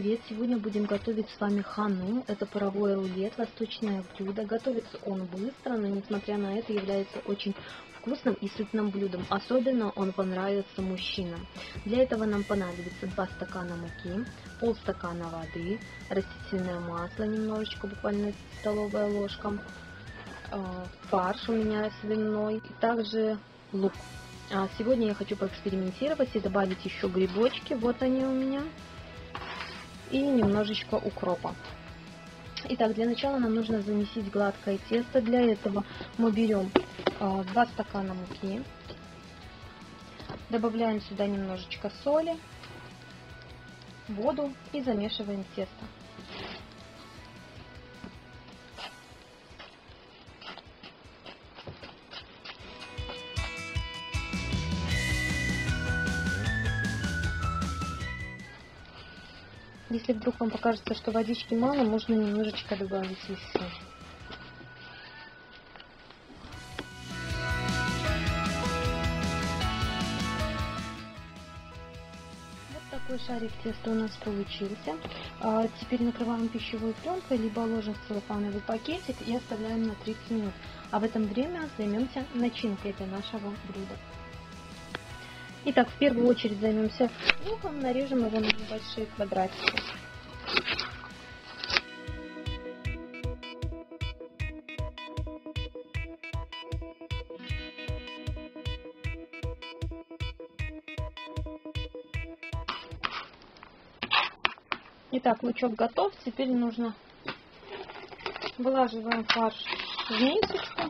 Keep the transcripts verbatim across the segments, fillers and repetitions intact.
привет! Сегодня будем готовить с вами ханум. Это паровой рулет, восточное блюдо. Готовится он быстро, но несмотря на это является очень вкусным и сытным блюдом. Особенно он понравится мужчинам. Для этого нам понадобится два стакана муки, полстакана воды, растительное масло, немножечко, буквально столовая ложка, фарш у меня свиной, и также лук. А сегодня я хочу поэкспериментировать и добавить еще грибочки. Вот они у меня. И немножечко укропа. Итак, для начала нам нужно замесить гладкое тесто. Для этого мы берем два стакана муки, добавляем сюда немножечко соли, воду и замешиваем тесто. Если вдруг вам покажется, что водички мало, можно немножечко добавить еще. Вот такой шарик теста у нас получился. А теперь накрываем пищевой пленкой, либо ложим в целлофановый пакетик и оставляем на тридцать минут. А в это время займемся начинкой для нашего блюда. Итак, в первую очередь займемся луком, нарежем его на небольшие квадратики. Итак, лучок готов. Теперь нужно вылаживаем фарш в мисочку.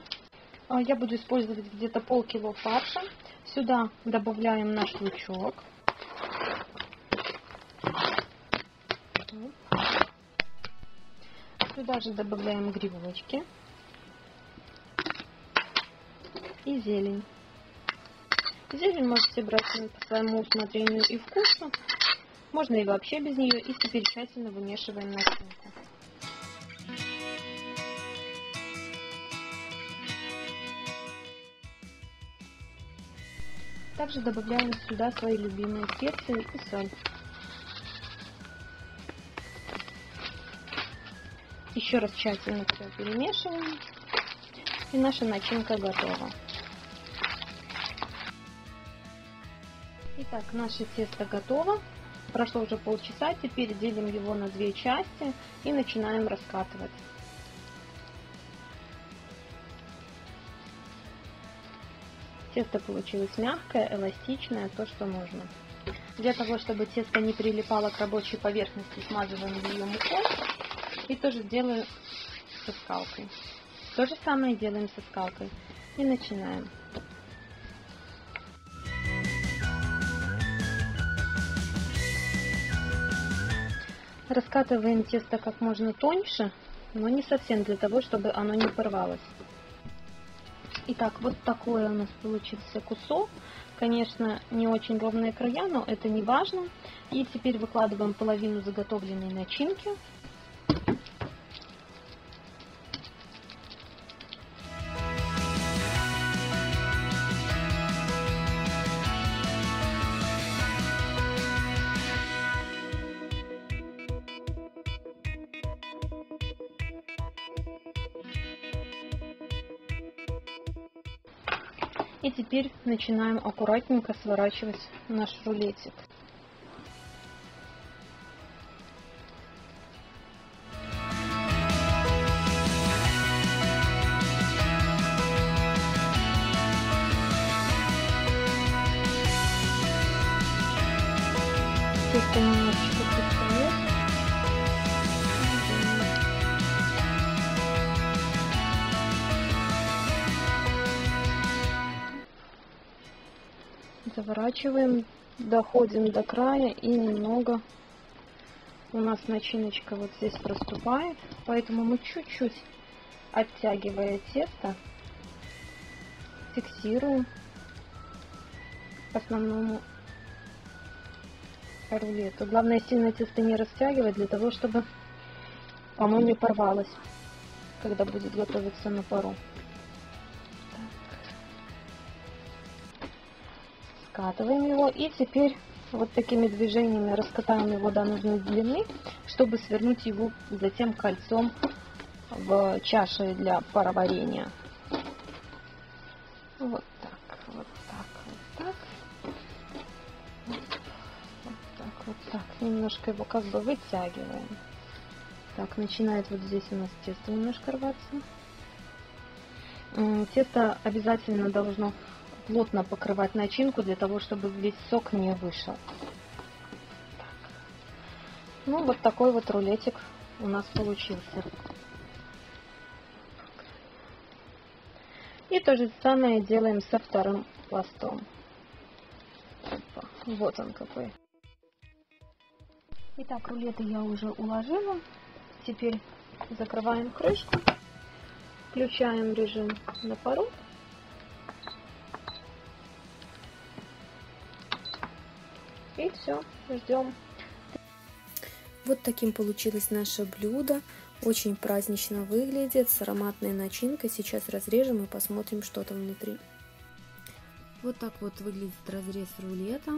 Я буду использовать где-то полкило фарша. Сюда добавляем наш лучок. Сюда же добавляем грибочки и зелень. Зелень можете брать по своему усмотрению и вкусу. Можно и вообще без нее. И теперь тщательно вымешиваем начинку. Также добавляем сюда свои любимые специи и соль. Еще раз тщательно все перемешиваем. И наша начинка готова. Итак, наше тесто готово. Прошло уже полчаса. Теперь делим его на две части и начинаем раскатывать. Тесто получилось мягкое, эластичное, то, что нужно. Для того, чтобы тесто не прилипало к рабочей поверхности, смазываем ее мукой и тоже делаю со скалкой. То же самое делаем со скалкой и начинаем. Раскатываем тесто как можно тоньше, но не совсем, для того, чтобы оно не порвалось. Итак, вот такой у нас получился кусок. Конечно, не очень ровные края, но это не важно. И теперь выкладываем половину заготовленной начинки. И теперь начинаем аккуратненько сворачивать наш рулетик. Тесто немножечко подсолить. Заворачиваем, доходим до края, и немного у нас начиночка вот здесь проступает, поэтому мы чуть-чуть, оттягивая тесто, фиксируем к основному рулету. Главное, сильно тесто не растягивать, для того, чтобы оно не порвалось, когда будет готовиться на пару. Скатываем его и теперь вот такими движениями раскатаем его до нужной длины, чтобы свернуть его затем кольцом в чаше для пароварения. Вот так, вот так, вот так. Вот так, вот так. Немножко его как бы вытягиваем. Так, начинает вот здесь у нас тесто немножко рваться. Тесто обязательно должно плотно покрывать начинку, для того, чтобы весь сок не вышел. Так. Ну, вот такой вот рулетик у нас получился. И то же самое делаем со вторым пластом. Вот он какой. Итак, рулеты я уже уложила. Теперь закрываем крышку, включаем режим на пару. И все, ждем. Вот таким получилось наше блюдо. Очень празднично выглядит, с ароматной начинкой. Сейчас разрежем и посмотрим, что там внутри. Вот так вот выглядит разрез рулета.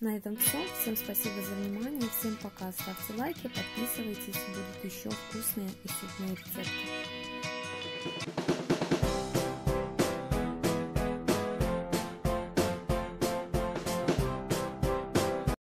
На этом все. Всем спасибо за внимание. Всем пока. Ставьте лайки, подписывайтесь. Будут еще вкусные и сытные рецепты.